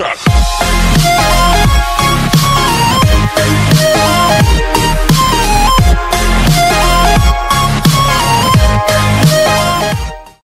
Cut.